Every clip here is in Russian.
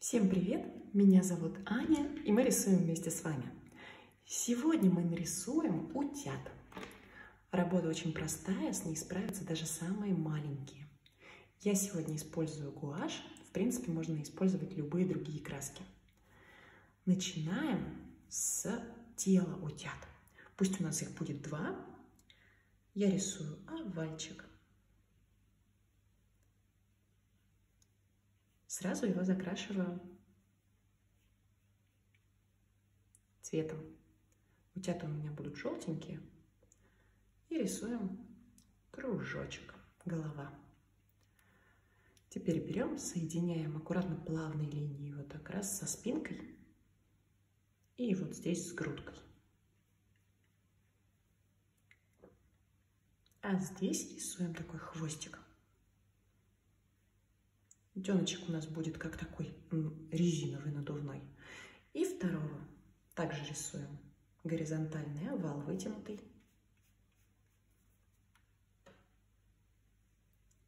Всем привет! Меня зовут Аня, и мы рисуем вместе с вами. Сегодня мы нарисуем утят. Работа очень простая, с ней справятся даже самые маленькие. Я сегодня использую гуашь, в принципе, можно использовать любые другие краски. Начинаем с тела утят. Пусть у нас их будет два. Я рисую овальчик. Сразу его закрашиваю цветом. Утята у меня будут желтенькие. И рисуем кружочек, голова. Теперь берем, соединяем аккуратно плавной линией вот так раз со спинкой и вот здесь с грудкой. А здесь рисуем такой хвостик. Утеночек у нас будет как такой резиновый, надувной. И второго также рисуем горизонтальный овал, вытянутый.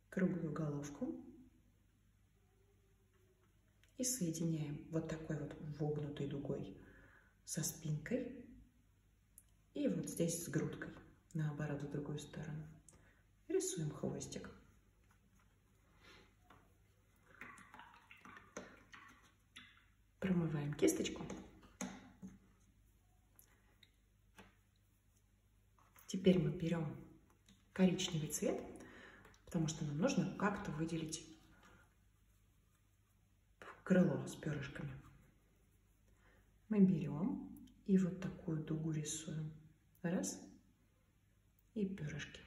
Круглую головку. И соединяем вот такой вот вогнутой дугой со спинкой. И вот здесь с грудкой, наоборот, в другую сторону. Рисуем хвостик. Промываем кисточку. Теперь мы берем коричневый цвет, потому что нам нужно как-то выделить крыло с перышками. Мы берем и вот такую дугу рисуем. Раз. И перышки.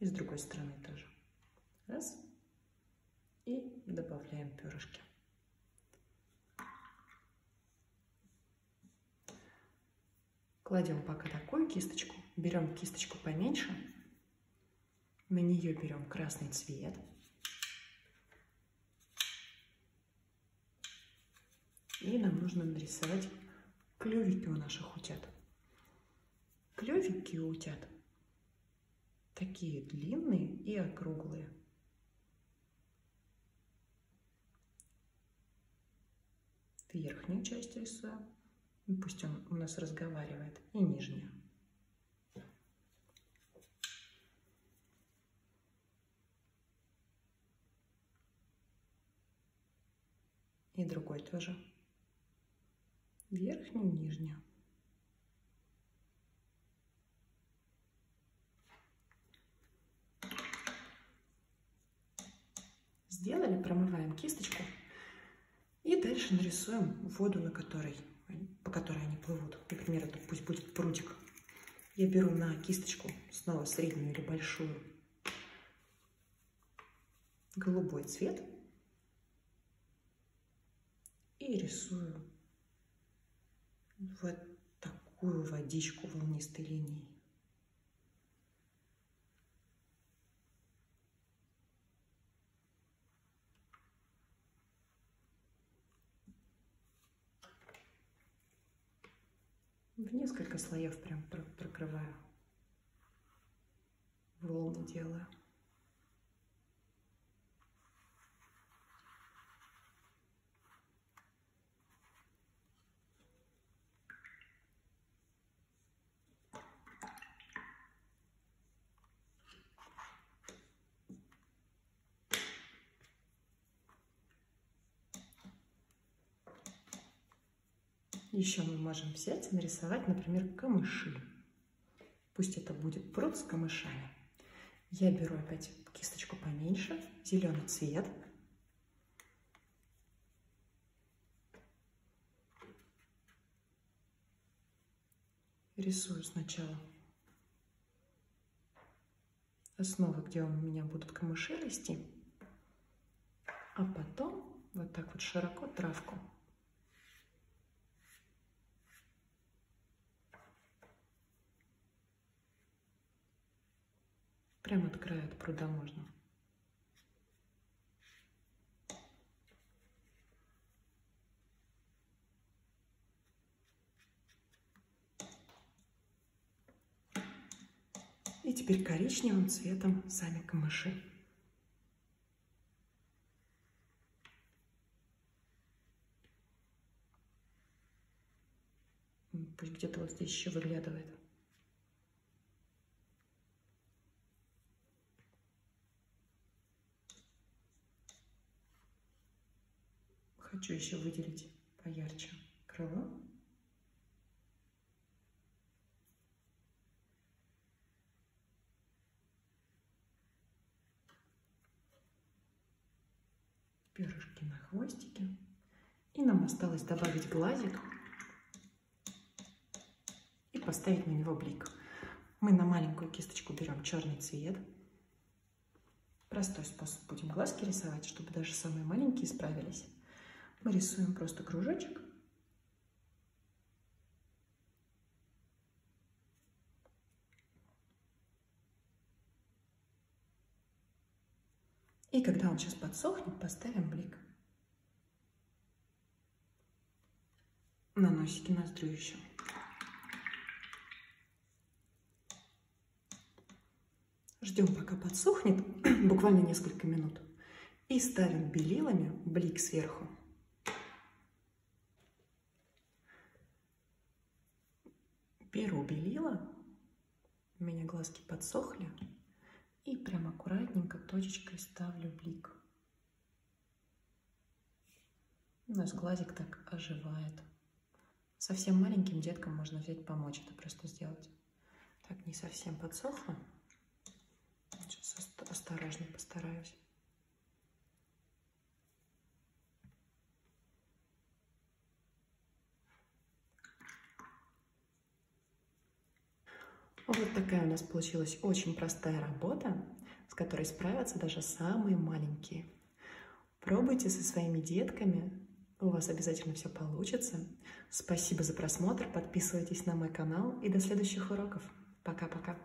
И с другой стороны тоже. Раз. И добавляем перышки. Кладем пока такую кисточку, берем кисточку поменьше, на нее берем красный цвет и нам нужно нарисовать клювики у наших утят. Клювики у утят такие длинные и округлые. Верхнюю часть рисуем. Пусть он у нас разговаривает, и нижнюю. И другой тоже. Верхнюю, нижнюю. Сделали, промываем кисточку. И дальше нарисуем воду, по которой они плывут. Например, это пусть будет прудик. Я беру на кисточку снова среднюю или большую голубой цвет и рисую вот такую водичку волнистой линии. В несколько слоев прям прокрываю, волны делаю. Еще мы можем взять и нарисовать, например, камыши. Пусть это будет пруд с камышами. Я беру опять кисточку поменьше, зеленый цвет. Рисую сначала основу, где у меня будут камыши расти, а потом вот так вот широко травку. Прямо от края от пруда можно. И теперь коричневым цветом сами камыши. Пусть где-то вот здесь еще выглядывает. Хочу еще выделить поярче крыло. Перышки на хвостике. И нам осталось добавить глазик и поставить на него блик. Мы на маленькую кисточку берем черный цвет. Простой способ. Будем глазки рисовать, чтобы даже самые маленькие справились. Мы рисуем просто кружочек. И когда он сейчас подсохнет, поставим блик. На носике ноздрю еще. Ждем, пока подсохнет, буквально несколько минут. И ставим белилами блик сверху. Беру белила, у меня глазки подсохли, и прям аккуратненько точечкой ставлю блик. Наш глазик так оживает. Совсем маленьким деткам можно взять помочь это просто сделать. Так, не совсем подсохло. Сейчас осторожно постараюсь. Вот такая у нас получилась очень простая работа, с которой справятся даже самые маленькие. Пробуйте со своими детками, у вас обязательно все получится. Спасибо за просмотр, подписывайтесь на мой канал и до следующих уроков. Пока-пока!